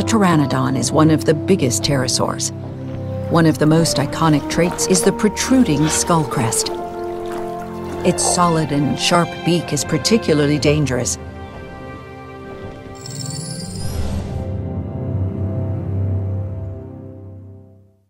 the pteranodon is one of the biggest pterosaurs. One of the most iconic traits is the protruding skull crest. Its solid and sharp beak is particularly dangerous